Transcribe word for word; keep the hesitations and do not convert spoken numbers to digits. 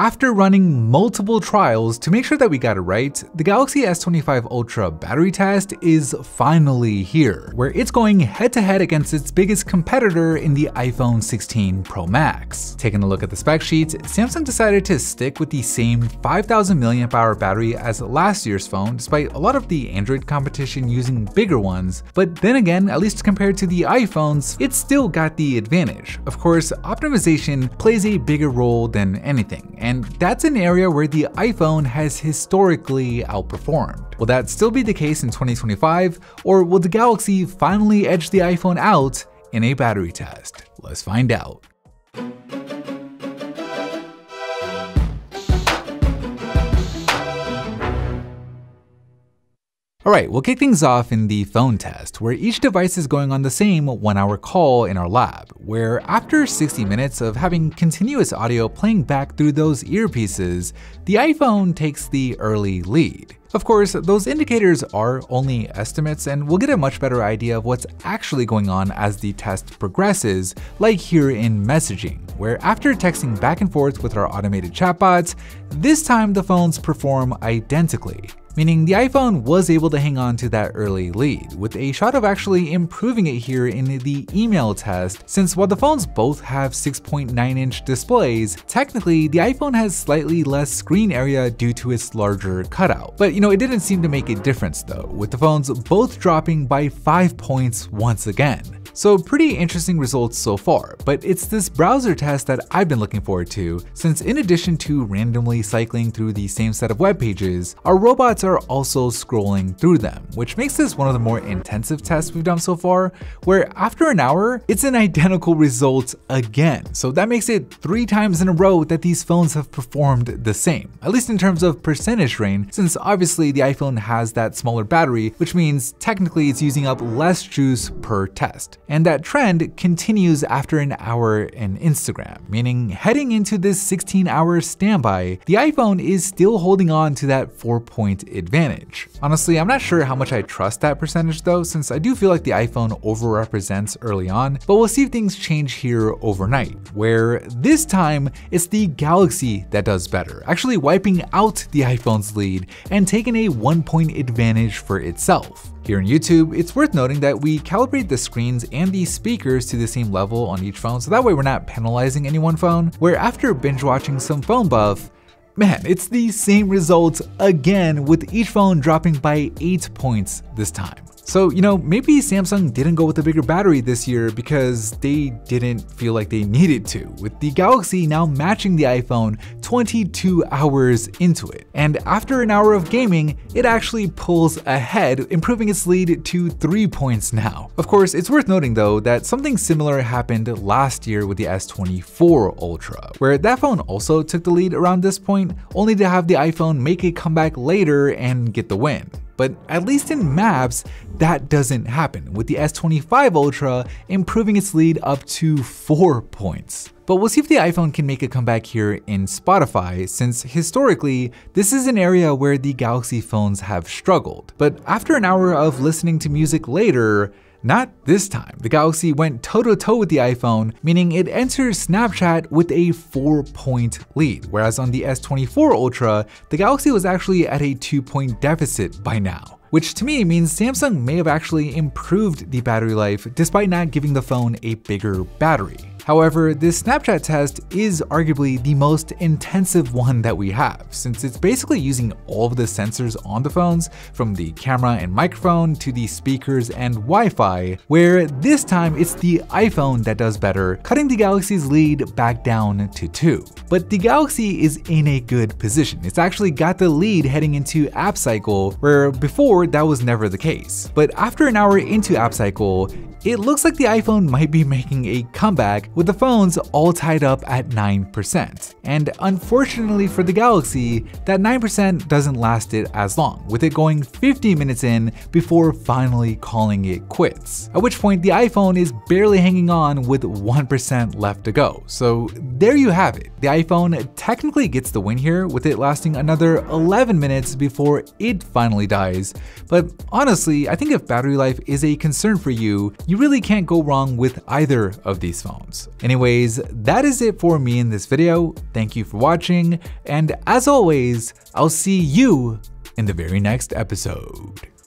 After running multiple trials to make sure that we got it right, the Galaxy S twenty-five Ultra battery test is finally here, where it's going head-to-head against its biggest competitor in the iPhone sixteen Pro Max. Taking a look at the spec sheet, Samsung decided to stick with the same five thousand milliamp hour battery as last year's phone, despite a lot of the Android competition using bigger ones. But then again, at least compared to the iPhones, it's still got the advantage. Of course, optimization plays a bigger role than anything, and that's an area where the iPhone has historically outperformed. Will that still be the case in twenty twenty-five, or will the Galaxy finally edge the iPhone out in a battery test? Let's find out. Alright, we'll kick things off in the phone test, where each device is going on the same one hour call in our lab, where after sixty minutes of having continuous audio playing back through those earpieces, the iPhone takes the early lead. Of course, those indicators are only estimates, and we'll get a much better idea of what's actually going on as the test progresses, like here in messaging, where after texting back and forth with our automated chatbots, this time the phones perform identically, meaning the iPhone was able to hang on to that early lead, with a shot of actually improving it here in the email test, since while the phones both have six point nine inch displays, technically the iPhone has slightly less screen area due to its larger cutout. But you know, it didn't seem to make a difference though, with the phones both dropping by five points once again. So pretty interesting results so far, but it's this browser test that I've been looking forward to, since in addition to randomly cycling through the same set of web pages, our robots are also scrolling through them, which makes this one of the more intensive tests we've done so far, where after an hour, it's an identical result again. So that makes it three times in a row that these phones have performed the same, at least in terms of percentage drain, since obviously the iPhone has that smaller battery, which means technically it's using up less juice per test. And that trend continues after an hour in Instagram, meaning heading into this sixteen hour standby, the iPhone is still holding on to that four point advantage. Honestly, I'm not sure how much I trust that percentage though, since I do feel like the iPhone overrepresents early on, but we'll see if things change here overnight, where this time it's the Galaxy that does better, actually wiping out the iPhone's lead and taking a one point advantage for itself. Here in YouTube, it's worth noting that we calibrate the screens and the speakers to the same level on each phone, so that way we're not penalizing any one phone, where after binge watching some PhoneBuff, man, it's the same results again, with each phone dropping by eight points this time. So, you know, maybe Samsung didn't go with a bigger battery this year because they didn't feel like they needed to, with the Galaxy now matching the iPhone twenty-two hours into it. And after an hour of gaming, it actually pulls ahead, improving its lead to three points now. Of course, it's worth noting though that something similar happened last year with the S twenty-four Ultra, where that phone also took the lead around this point, only to have the iPhone make a comeback later and get the win. But at least in maps, that doesn't happen, with the S twenty-five Ultra improving its lead up to four points. But we'll see if the iPhone can make a comeback here in Spotify, since historically, this is an area where the Galaxy phones have struggled. But after an hour of listening to music later, not this time. The Galaxy went toe-to-toe with the iPhone, meaning it enters Snapchat with a four point lead, whereas on the S twenty-four Ultra, the Galaxy was actually at a two point deficit by now, which to me means Samsung may have actually improved the battery life despite not giving the phone a bigger battery. However, this Snapchat test is arguably the most intensive one that we have, since it's basically using all of the sensors on the phones, from the camera and microphone to the speakers and Wi-Fi, where this time it's the iPhone that does better, cutting the Galaxy's lead back down to two. But the Galaxy is in a good position. It's actually got the lead heading into app cycle, where before that was never the case. But after an hour into app cycle, it looks like the iPhone might be making a comeback, with the phones all tied up at nine percent. And unfortunately for the Galaxy, that nine percent doesn't last it as long, with it going fifty minutes in before finally calling it quits, at which point the iPhone is barely hanging on with one percent left to go. So there you have it. The iPhone technically gets the win here, with it lasting another eleven minutes before it finally dies. But honestly, I think if battery life is a concern for you, You really can't go wrong with either of these phones. Anyways, that is it for me in this video. Thank you for watching, and as always, I'll see you in the very next episode.